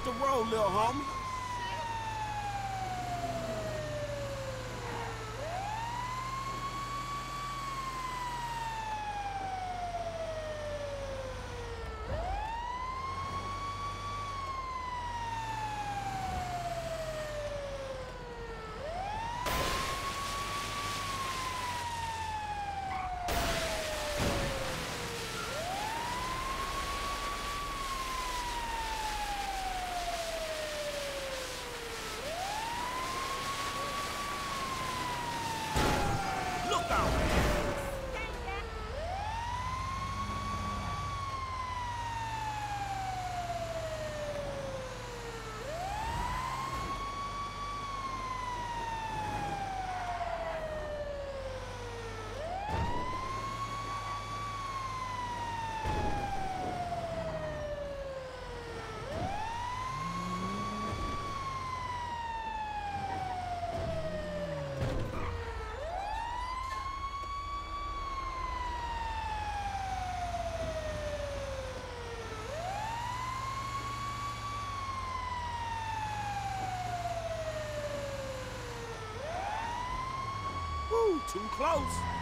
off the road, little homie. Too close.